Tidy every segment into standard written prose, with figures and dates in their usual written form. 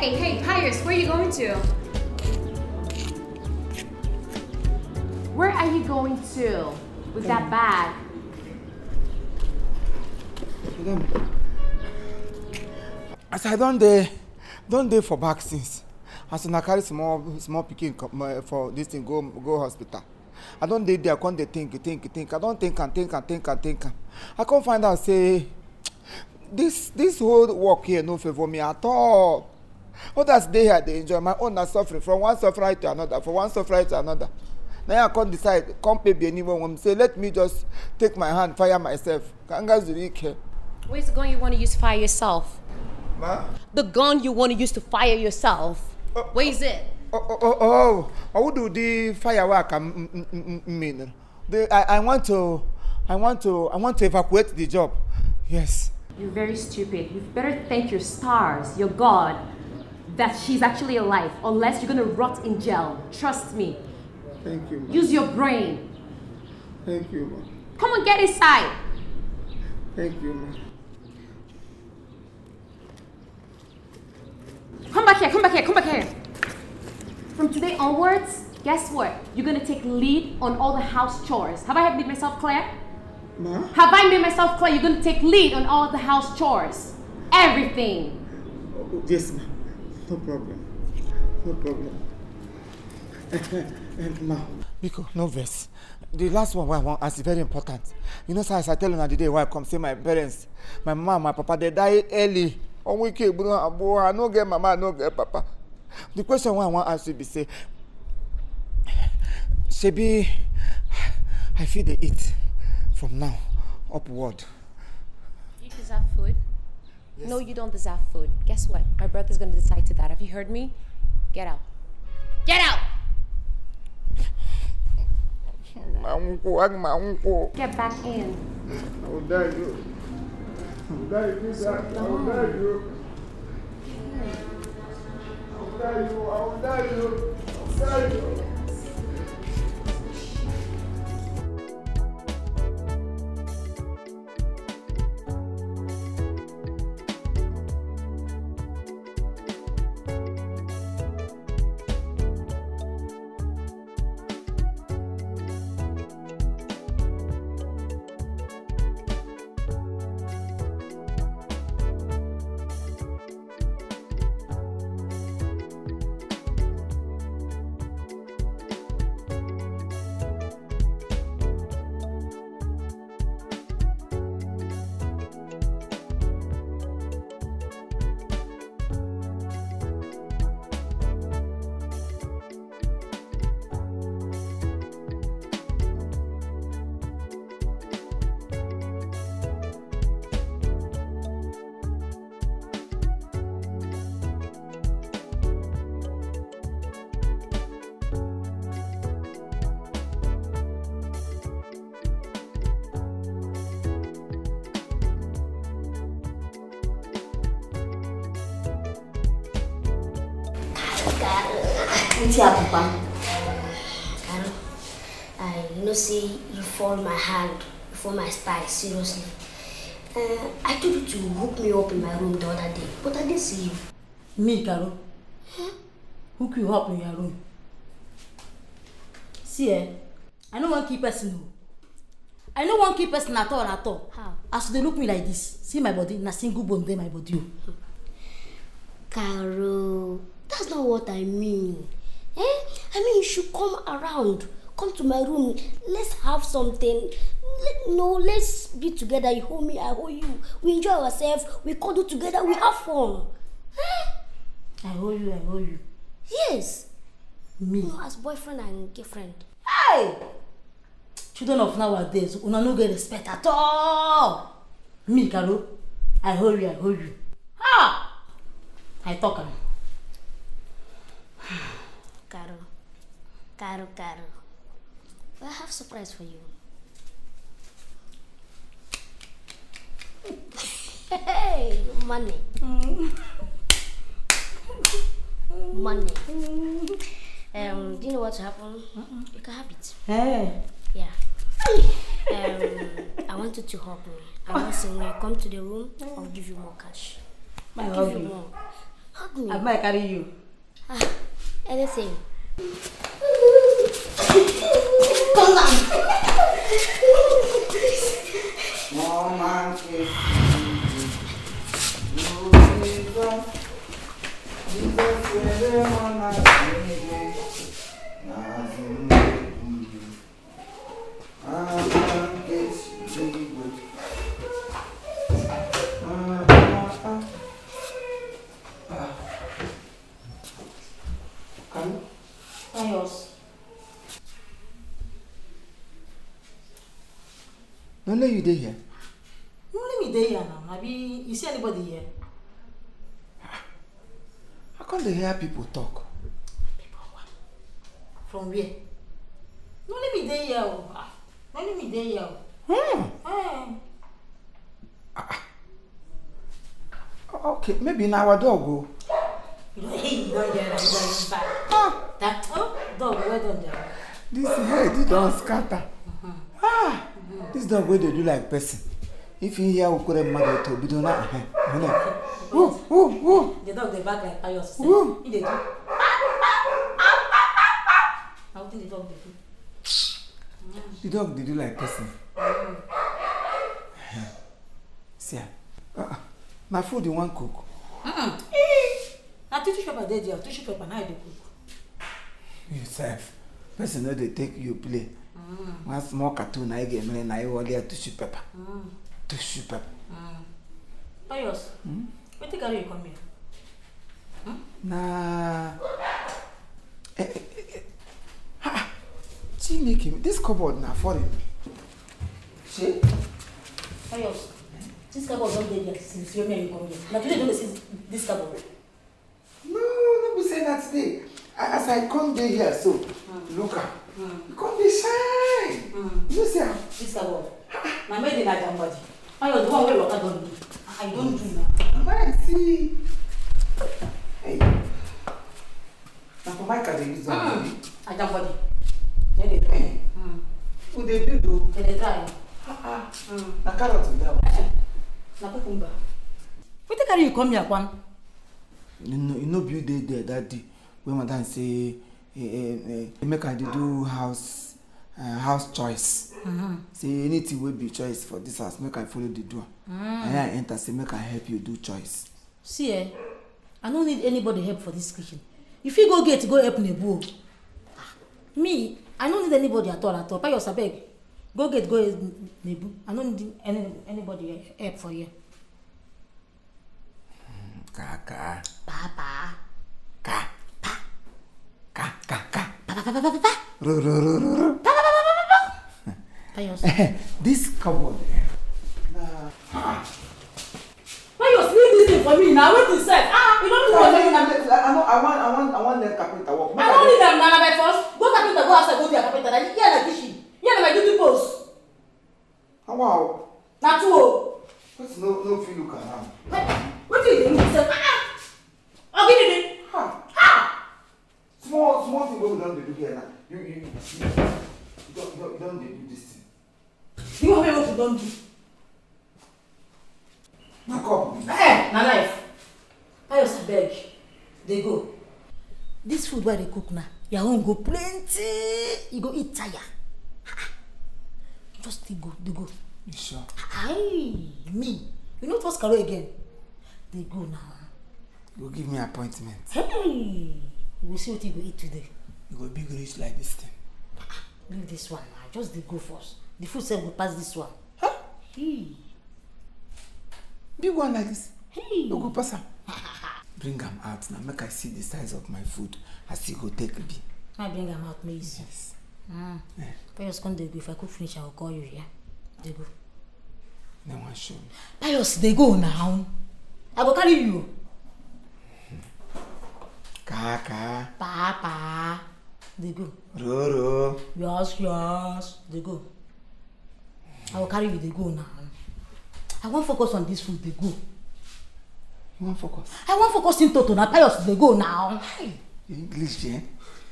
Hey, Pius, where are you going to? Where are you going to with that bag? As I don't dey for back since. As I carry small picking for this thing go hospital. I don't dey there. I can't think. I don't think. I can't find out. Say this whole work here no favor me at all. Others dey here they enjoy. My own are suffering from one suffering to another. From one suffering to another. Now I can't decide. Can't pay anyone. Say let me just take my hand fire myself. Where's the gun you want to use to fire yourself? Ma? The gun you want to use to fire yourself. Where is it? I would do the firework. I want to evacuate the job. Yes. You're very stupid. You better thank your stars, your God, that she's actually alive. Unless you're gonna rot in jail. Trust me. Thank you, ma. Use your brain. Thank you, ma. Come on, get inside. Thank you, ma. Come back here. From today onwards, guess what? You're gonna take lead on all the house chores. Have I made myself clear? Ma? Have I made myself clear? You're gonna take lead on all the house chores. Everything. Oh, yes, ma. No problem. Ma. Biko, no verse. The last one I want is very important. You know, sir, as I tell you now the day why I come see my parents, my mom, my papa, they died early. On weekend, I no get mama, I no get papa. The question I want to ask you be say, Shebi, I feel they eat from now upward. You deserve food? Yes. No, you don't deserve food. Guess what? My brother's going to decide to that. Have you heard me? Get out. Get out! Get back in. I will die, you. I will die, you. You know, say you found my hand before my spine, seriously. I told you to hook me up in my room the other day, but I didn't see you. Me, Carol? Huh? Hook you up in your room? See, I know one key person who. I know one key person at all. How? As they look me like this, see my body, not single bone there, my body. Carol, that's not what I mean. I mean, you should come around. Come to my room. Let's have something. Let's be together. You hold me, I hold you. We enjoy ourselves. We cuddle together. We have fun. Eh? I hold you. Yes. Me. No, as boyfriend and girlfriend. Hey! Children of nowadays, you no get respect at all. Me, Carol. I hold you. Ha! I talk. Carol. Well, I have a surprise for you. Hey, money. Do you know what will happen? You can have it. Hey. Yeah. I want you to help me. I want to say when you come to the room, I'll give you more cash. I'll give you more. I might carry you. Anything. Come on. No, you dey here. No, let me dey here now. Maybe you see anybody here? How come they hear people talk? People what? From where? No, let me dey here. No, let me dey here. Okay, maybe now our dog go. Hey, don't get it back. That dog, where don't get it? This head, it don't scatter. This dog way they do like person. If you hear we could mother to be done now. The dog they back like chaos. Woo. He they do. How do the dog they do? The dog they do like person. See, my food you want cook. I teach you about that deal. Teach you about how they cook. Yourself, person know they take you play. One small cartoon I gave me, I ordered tissue paper. Tissue paper. Pius, what did you come here? Nah. Ha! This cupboard now for him. See? Pius, this cupboard don't there since you come here. Now today don't see this cupboard. No, don't be saying that today. As I come there here, so look up. You can't be shy. You see how? This cupboard. My maid in a damn body. I was the one where I don't do. I don't do now. I see. Hey. Now for my car they use one. A damn body. Then they try. Who they do? Then they try. Now carrot is there. Now cucumber. Where the carrot you come here from? You know build there that day when madam say. Make her do house choice. Say anything will be choice for this house. Make her follow the door. And I enter. Say make her help you do choice. See, I don't need anybody help for this kitchen. If you go get, go help Nebu. Me, I don't need anybody at all. Pay your sabeg. Go get, go help Nebu. I don't need anybody help for you. Kaka. Papa. Ka. This cupboard. Why you stealing this thing for me now? What is that? You don't need to. I want the carpenter work. I don't need them now. My first, go carpenter, go outside, go to your carpenter. Here the kitchen. Here my duty post. Wow. Not too. What's no feel look around. What do you do? Oh, give me. Small thing we don't do here now. You don't do this thing. You want me what you don't do? Now come. Hey, now life. I just beg. They go. This food where they cook now, your own go plenty. You go eat tire. Just they go. You sure? Aye, me. You know what's Karo again? They go now. You give me an appointment. Hey. You will see what you will eat today. You will be rich like this thing. Leave this one now. Just the go first. The food said will pass this one. Huh? Hey. Big one like this. Hey. You go pass her. Bring them out now. Make I see the size of my food. I see go take it. I bring them out, please. Yes. Pius, come they go. If I could finish, I will call you here. Yeah? They go. No one show me. Pius, they go now. I will carry you. Kaka. Papa. They go. Roro. Yes. They go. I will carry you. They go now. I won't focus on this food. They go. You won't focus? I won't focus in total. Now, Pius, they go now. Hey. English, eh?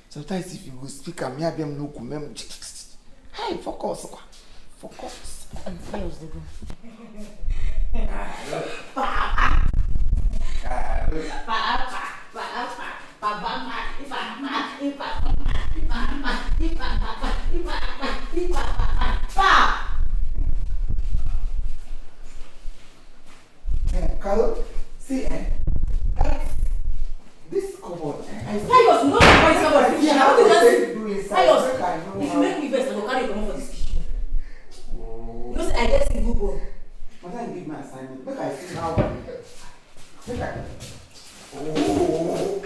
Sometimes if you go speak, I'm here. I'm not going to. Hey, focus. Focus. Pius, they go. Papa. Papa. I just Google. What I give my assignment? Look, I see how I look at it. Oh.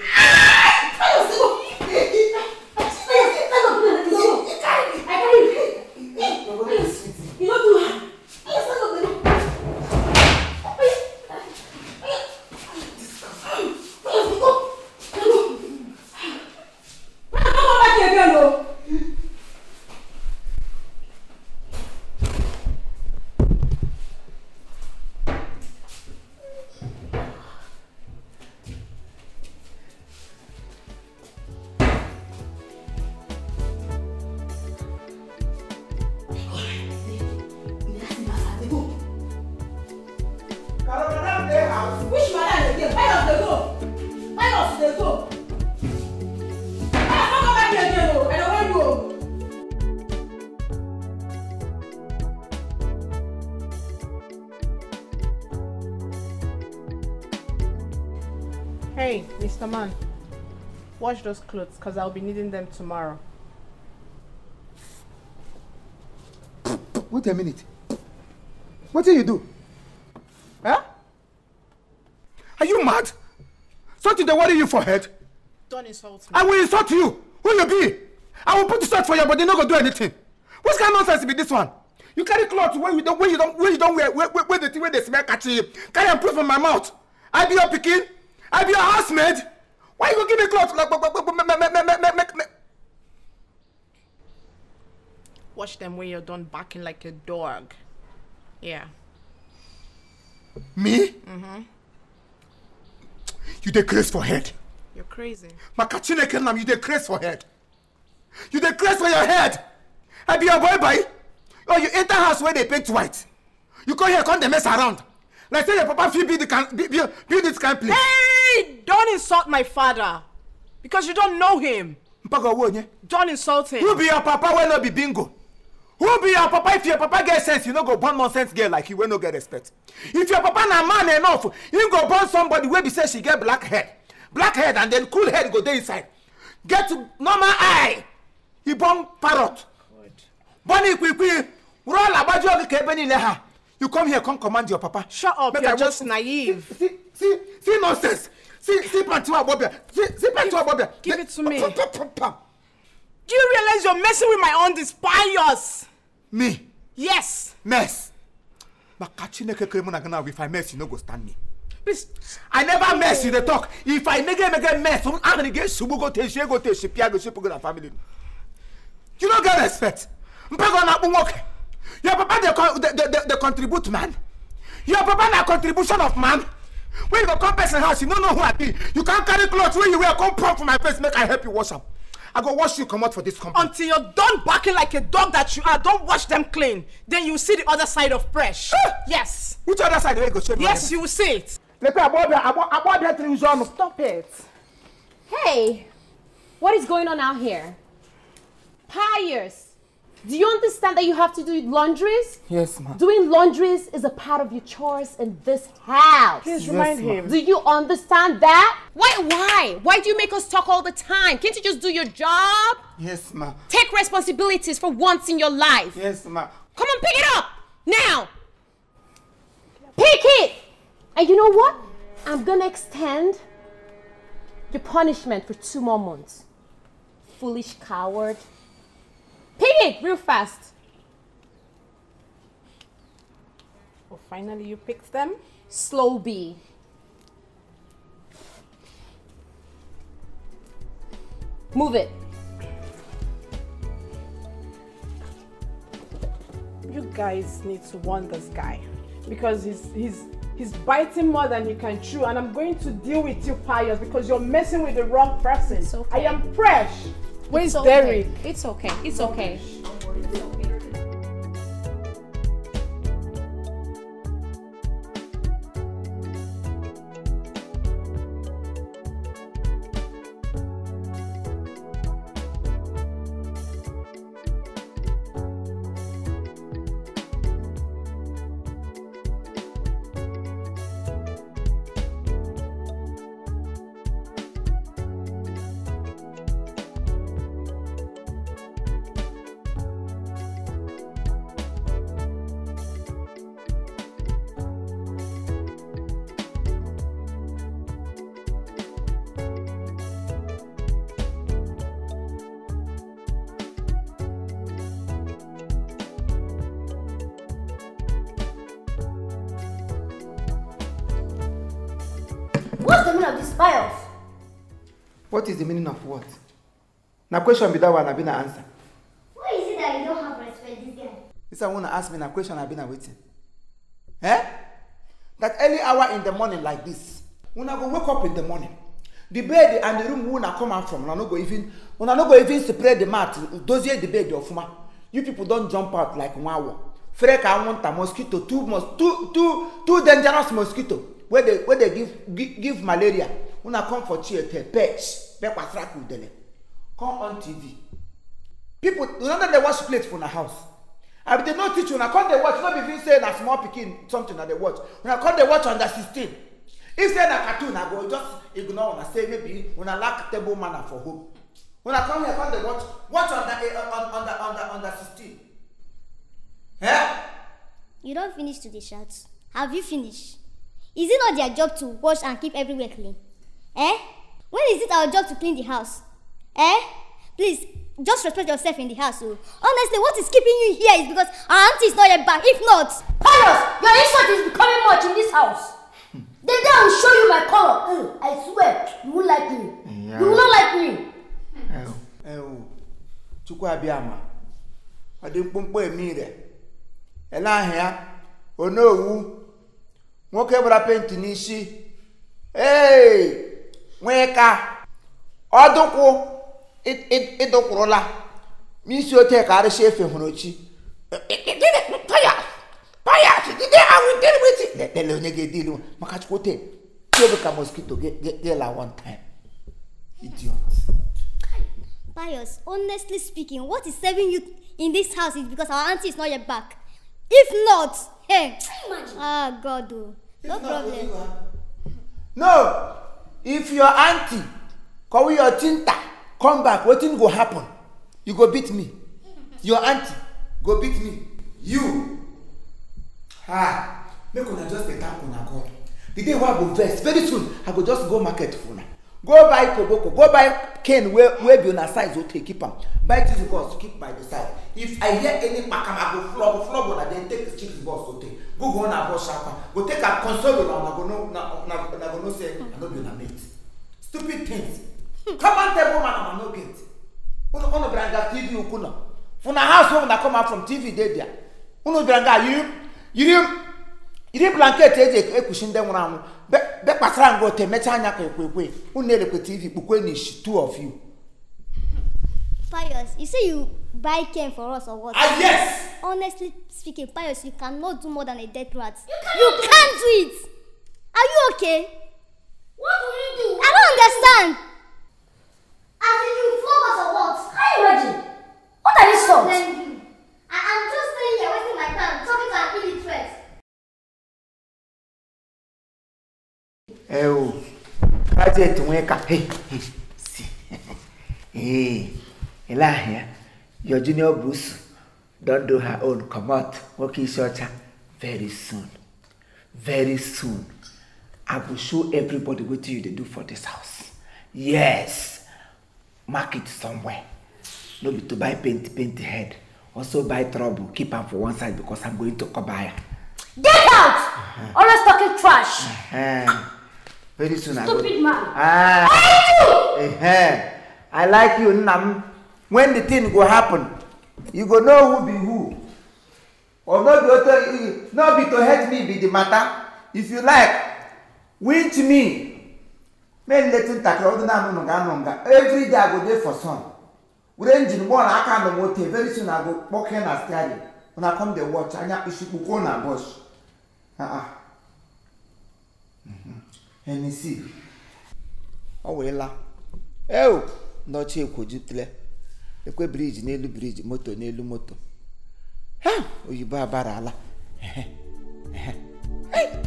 Hey, Mr. Man, wash those clothes because I'll be needing them tomorrow. Wait a minute. What did you do? Huh? Are you mad? Something that worry you for head? Don't insult me. I will insult you. Who you be? I will put the shirt for you, but they're not going to do anything. What kind of nonsense be this one? You carry clothes where you don't wear the thing where they smell catching you. Carry and proof in my mouth. I be your picking. I be your housemaid. Why you go give me clothes? Watch them when you're done barking like a dog. Yeah. Me? Mm-hmm. You dey craze for head. You're crazy. Makachine Kenam, you dey craze for head. You dey craze for your head. I be your boy by. Or you enter house where they paint white. You come here, come they mess around. Like say your papa feel build this kind of place. Hey, don't insult my father, because you don't know him. Don't insult him. Who be your papa when no be bingo? Who be your papa? If your papa get sense, you no go born nonsense girl like you will no get respect. If your papa na man enough, you go born somebody where be say she get black head and then cool head go there inside. Get to normal eye. He born parrot. Bonnie quick, roll about you kebeni leha. You come here, come command your papa. Shut up, you're just naive. See nonsense. See Pantua Bobia. See Pantua Bobia. Give it to me. Do you realize you're messing with my own despise? Me? Yes. Mess. If I mess, you no go stand me. Please. I never mess in the talk. If I make a mess, I'm gonna get Subugo family. You don't get respect. Your papa they contribute man. Your papa na contribution of man. When you go come person house, you don't know who I be. You can't carry clothes when you wear. Come prop for my face, make I help you wash up. I go wash you come out for this company. Until you're done barking like a dog that you are, don't wash them clean. Then you see the other side of fresh. Yes. Which other side? Go show me. Yes, you will see it. Stop it. Hey, what is going on out here? Pious. Do you understand that you have to do laundries? Yes, ma'am. Doing laundries is a part of your chores in this house. Please remind him. Do you understand that? Why? Why do you make us talk all the time? Can't you just do your job? Yes, ma'am. Take responsibilities for once in your life. Yes, ma'am. Come on, pick it up! Now! Pick it! And you know what? I'm gonna extend your punishment for 2 more months. Foolish coward. Pick it real fast. Oh, finally you picked them. Slow B. Move it. You guys need to warn this guy because he's biting more than he can chew, and I'm going to deal with you, Pious, because you're messing with the wrong person. It's okay. I am fresh. Where's Derek? It's okay. It's okay. It's okay. meaning of this bios? What is the meaning of what? Now question be that one, I've been an answer. Why is it that you don't have respect this guy? This I want to ask me a question I've been waiting. Eh? That early hour in the morning like this, when I go wake up in the morning, the bed and the room when I come out from, when I not go even spread the mat, those here the bed of fuma. You people don't jump out like wow. Frek, I want a mosquito, two dangerous mosquito where they give malaria. When I come for cheer, pech was rack with them. Come on TV. People, you know that they watch plates from the house. I mean, they don't teach you. When I come, they watch. Not even saying a small picking something that they watch. When I come, they watch under 16. If they na cartoon, I go just ignore and say maybe when I lack table manner for home. When I come here, I they watch under 16. Eh? You don't finish today, shots. Have you finished? Is it not their job to wash and keep everywhere clean? Eh? When is it our job to clean the house? Eh? Please, just respect yourself in the house. So. Honestly, what is keeping you here is because our auntie is not yet back. If not, Pius, your insult is becoming much in this house. Then I will show you my color. I swear, you will like me. Yeah. You will not like me. Oh, Chukwa Biama. I didn't pump me there. And I hear, oh no, walk ever up into Nishi. Hey, wake up. I don't go. It don't roll. Miss your take out of shape for Honochi. It fire. Fire. I will deal with it. Let the nigga deal. Macachote. You become mosquito. Get there one time. Idiot. Pius, honestly speaking, what is serving you in this house is because our auntie is not yet back. If not, hey, ah, God, do no problem. No, if your auntie, call your tinta, come back. What thing go happen? You go beat me. Your auntie go beat me. You, ah, make una just be down una go. The day I go first, very soon I go just go market for now. Go buy koboko, go buy cane where be on a size okay, keep them. Buy cheese balls, keep by the side. If I hear any pakam, I go flog on then take the cheese balls okay. Go go on a go sharper. Go take a console on I go no say I don't be on a mate. Stupid things. Come on tell woman I'm no gate. Uno branga TV ukuna. From the house when I come out from TV day there. Uno branga you blanket e kushin dem around. Be pasran go te metanya kwekwe. Unere kwe TV bukwenish two of you. Pius, you say you buy cane for us or what? Ah yes. Honestly speaking, Pius, you cannot do more than a dead rat. You can't do it. Are you okay? What will you do? I don't understand. As if you flog us or what? Can you imagine? What are these songs? I'm just staying here wasting my time talking to an illiterate. Oh, graduate wake up. Hey, Elaha, your junior Bruce don't do her own. Come out, walk in shorter. Very soon, very soon, I will show everybody what you they do for this house. Yes, mark it somewhere. No be to buy paint head. Also buy trouble. Keep up for one side because I'm going to Kobaya. Get out! Always talking trash. Very soon I stupid go. Man. Ah. I like you, Nam. When the thing go happen, you go know who be who. Or not be to hurt me be the matter. If you like, winch me. Men let him tackle nonga. Every day I go there for some. Ranging one, I can't go there. Very soon I go walking and study. When I come the watch, I know issue go na boss. Ah. And you see, oh well, oh, not cheap. Could you play a quick bridge, nail bridge, motor, nail motor? Huh? Oh, you buy a barala. Hey, hey,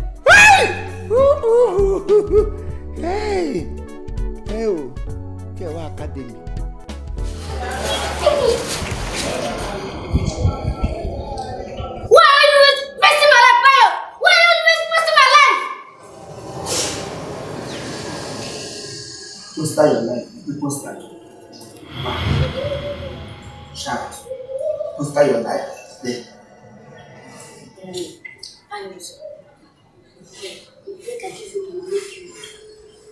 oh, your academy. Why are you messing my life, Bio? Why are you messing my life? Post your life. You post your life. Shout. Post your life. There. I know. If they can give you money,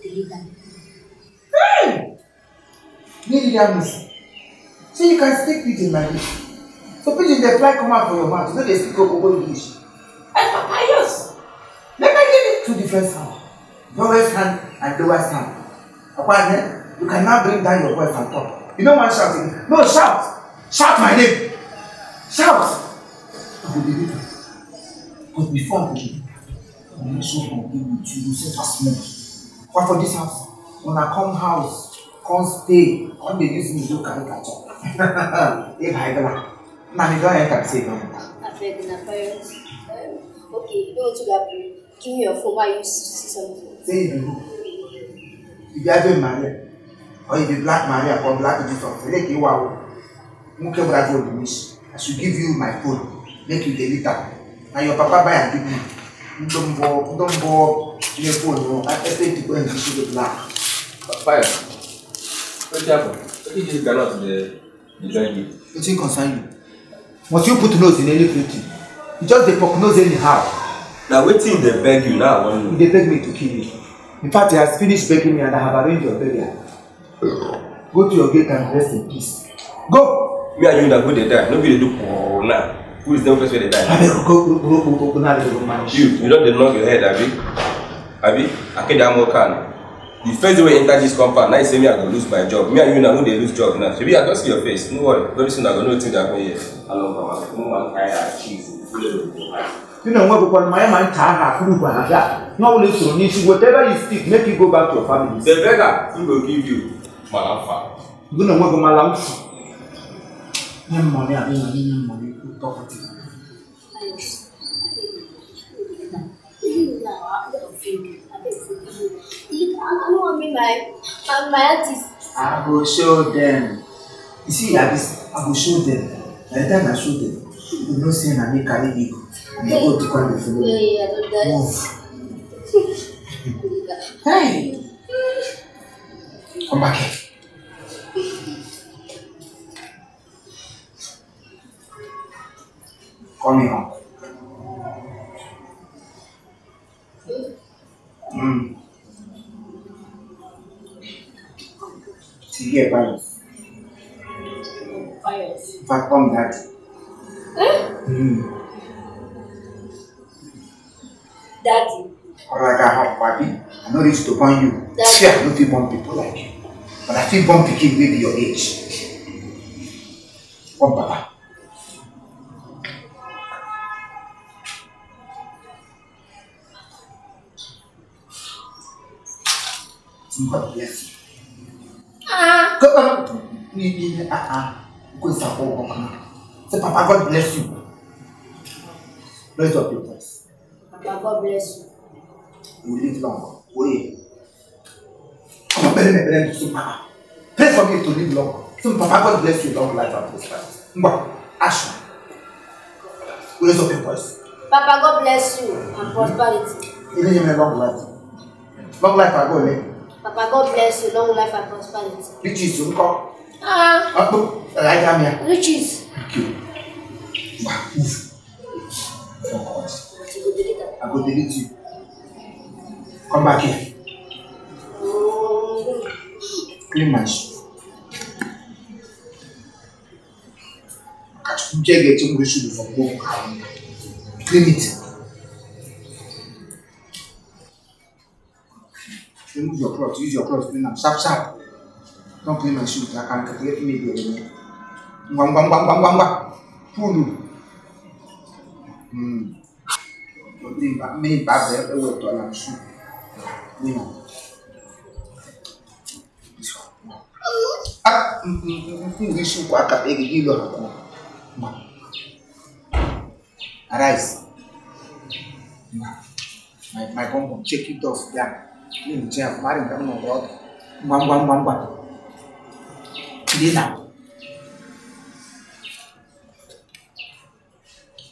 they Hey! So you can stick pigeon like this. So pigeon they fly come out from your mouth. You know they stick up over the dish. That's papayos. Let me give it two different sounds. Lower sound and lower sound. Apparently, you can now bring down your voice on top. You know one shouting. No, shout! Shout my name! Shout! I will believe it. Because before I believe it, I will not show from him with you. You set us more. But for this house, when I come house, come stay, come they use me to carry catch up. If I go, Mammy, go ahead and say no. I'm afraid in a parent. Okay, go to that room. Give me your phone while you see something. Say no. If you are doing Maria, or if you black Maria or black Jesus, make you wow. Muke that will be wish. I should give you my phone. Make you delete that. Now your papa buy and give me. Don't go your phone. I expect to go and give you the black. Papa, what's happening? What did you get out of the journey? It doesn't concern you. Once you put nose in any printing, you just they poke nose anyhow. Now waiting they beg you now. They beg me to kill you. In fact, he has finished begging me and I have arranged your burial. Go to your gate and rest in peace. Go! Me and you that go they die. Nobody do now. Who is the first way they die? Go now. You don't knock your head, Abi. Abi, I can't damn well can. The first way you enter this compound, now you say me I gonna lose my job. Me and you now they lose job now. Maybe I don't see your face. No worry. Very soon I gonna know things that happen here. Hello, mama. I cheese. You know what? Because my man can't have that. No, listen, whatever you speak, make you go back to your family. The beggar, he will give you Malamfa. You know what, Malamfa? No money, I mean, no money, good property. I don't want to be my artist. I will show them. You see, I will show them. By the time I show them, you know, saying I make a living. You go to call the family. Yeah, I don't know. Hey! Come back here. Call me home. See here, Pius. Pius. If I come that. Daddy. Or like I have Papi, I know this to burn you. See, I don't feel born people like you. But I feel born picking maybe your age. One Papa. God bless you. Say, Papa, God bless you. Raise up your voice. Papa, God bless you. You live long. Wait. Come on, baby, to Papa. Pray for me to live long. So, Papa, God bless you long life and prosperity. Mba, Asha. Raise up your voice. Papa, God bless you and prosperity. You live a long life. Long life, I go live. Papa, God bless you long life and prosperity. Riches, you come. Right, I'm here. Riches. Thank you. Mba, move. I go delete you. Come back here. Clean my shoe. Catch get your shoe before going. Clean it. Remove your clothes. Use your clothes. Clean them. Sharp, sharp. Don't clean my shoes. I can't get me there. Bang. Pull. Don't think about me. Bad. Everywhere to my shoe. Arise. My compound, check it off. Yeah. You have married them on road.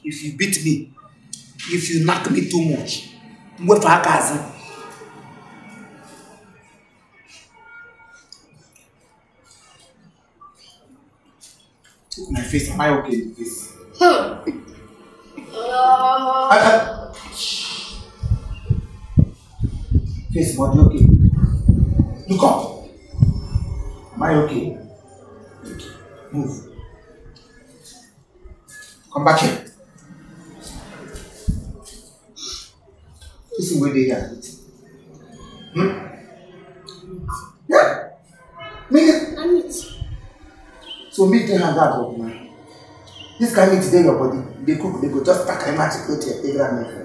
If you beat me, if you knock me too much, what for a cousin? My face, am I okay with this? Face, body okay? Look up. Am I okay? Okay. Move. Come back here. Listen, where they are. Yeah? Make it. I'm it. So, make them have that up, man. This kind of meat, they your body. They cook, they go just pack a magic out here. They grab me.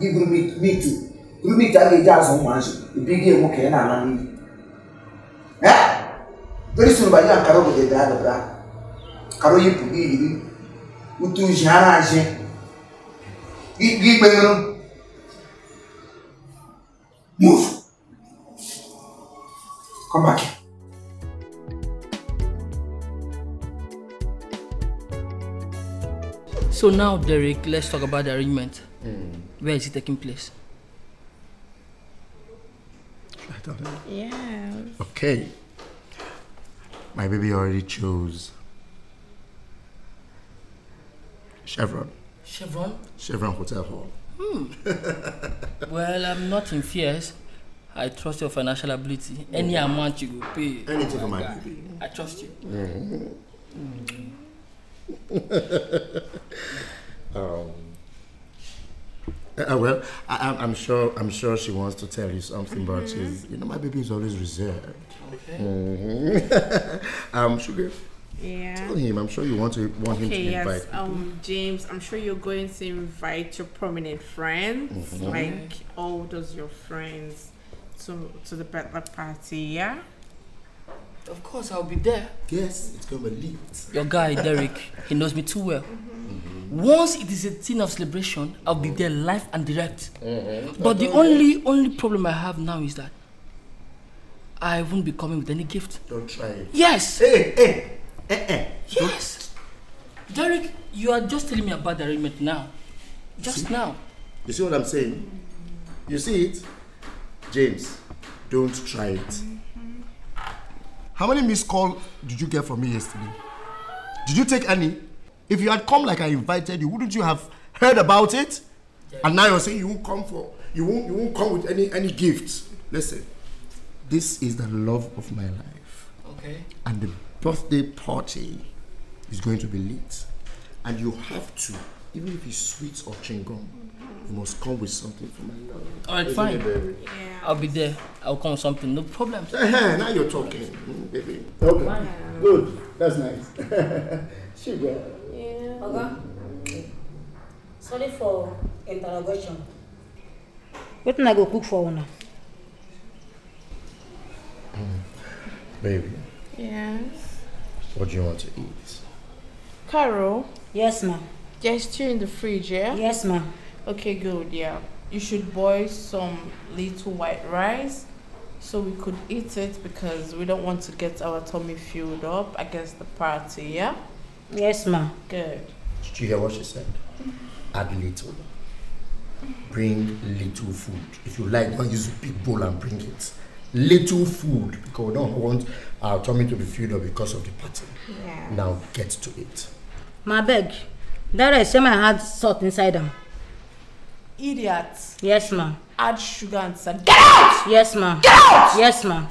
Give me meat, me too. You make that lady as one man. The big game, okay, and I'm yeah? Very soon, by you and Carol, they die of that. Carol, you could be. Utu Janage. Give me. Move. Come back. So now, Derek, let's talk about the arrangement. Where is it taking place? I don't know. Yeah. Okay. My baby already chose Chevron. Chevron? Chevron Hotel Hall. Well, I'm not in fears. I trust your financial ability. Any amount you go pay. Anything for my baby. I trust you. Well, I'm sure she wants to tell you something, but she's, you know, my baby is always reserved. Okay. Sugar. Yeah. Tell him. I'm sure you want him to invite. Yes. James, I'm sure you're going to invite your prominent friends, like all those your friends, to the bachelor party. Yeah. Of course, I'll be there. Yes, it's gonna be lit. Your guy Derek, he knows me too well. Once it is a thing of celebration, I'll be there live and direct. But the only problem I have now is that I won't be coming with any gift. Don't try it. Yes. Yes. Derek, you are just telling me about the arrangement now. Just now. You see what I'm saying? You see it? James, don't try it. How many missed calls did you get from me yesterday? Did you take any? If you had come like I invited you, wouldn't you have heard about it? Derek. And now you're saying you won't come with any gifts. Listen, this is the love of my life. Okay. And the birthday party is going to be lit. And you have to, even if it's sweets or chewing gum, you must come with something for my love. Alright, fine. Yeah. I'll be there. I'll come with something, no problem. Now you're talking, baby. Okay. Wow. Good. That's nice. Sugar. Yeah. Okay. Sorry for interrogation. What can I go cook for now? Baby. Yes. What do you want to eat? Carol. Yes, ma'am. There's stew in the fridge, yeah? Yes, ma'am. Okay, good, yeah. You should boil some little white rice so we could eat it because we don't want to get our tummy filled up against the party, yeah? Yes, ma'am. Good. Did you hear what she said? Add little. Bring little food. If you like, don't use a big bowl and bring it. Little food, because we don't want our tummy to be filled up because of the party. Yeah. Now get to it. My beg. That rice, I had salt inside them. Idiot. Yes, ma'am. Add sugar and salt. Get out! Yes, ma'am. Get out! Yes, ma'am.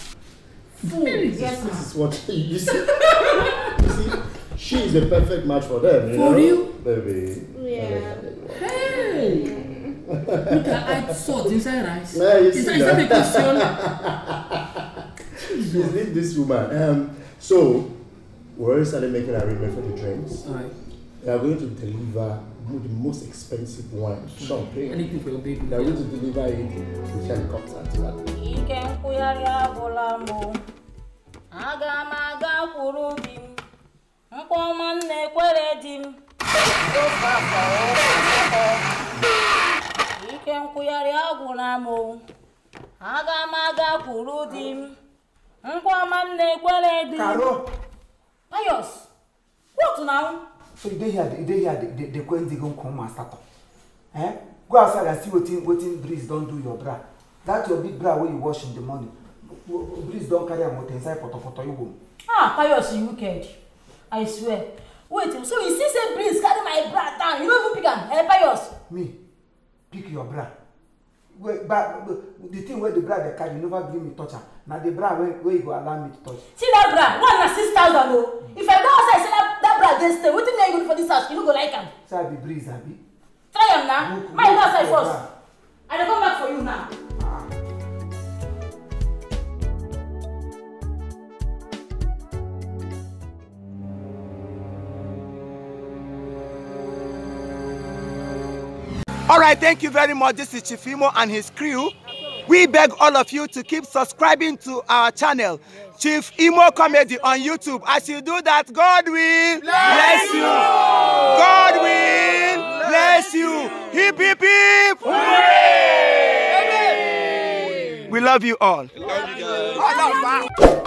Food. Yes, ma'am. This is what you see. You see? She is a perfect match for them. For you? Baby. Yeah. Hey! You can add salt inside rice. Yeah, is that a question? Is this woman? So, we're starting making an arrangement for the drinks. All right. They are going to deliver the most expensive wine, champagne. Anything for your baby. They are going to deliver it to helicopter. Carol! Pius! What now? So they don't come and start up. Eh? Go outside and see what breeze don't do your bra. That's your big bra where you wash in the morning. Breeze don't carry a motor inside for your home. Ah, Pius, you wicked. I swear. Wait, so you see say breeze carry my bra down. You don't even pick up. Hey, Pius. Me? Pick your bra. But the thing where the bra they carry, you never bring me touch her. Now the bra where you go allow me to touch. See that bra? 1,600 oh. If I go outside, see that bra they stay. What you go for this house? You don't go like him. So I be breeze, I be. Try him now. Look, my go outside first. I will come back for you now. All right, thank you very much. This is Chief Imo and his crew. We beg all of you to keep subscribing to our channel, Chief Imo Comedy on YouTube. As you do that, God will bless you. God will bless you. Hip, hip, hip. Hooray! We love you all. We love you guys.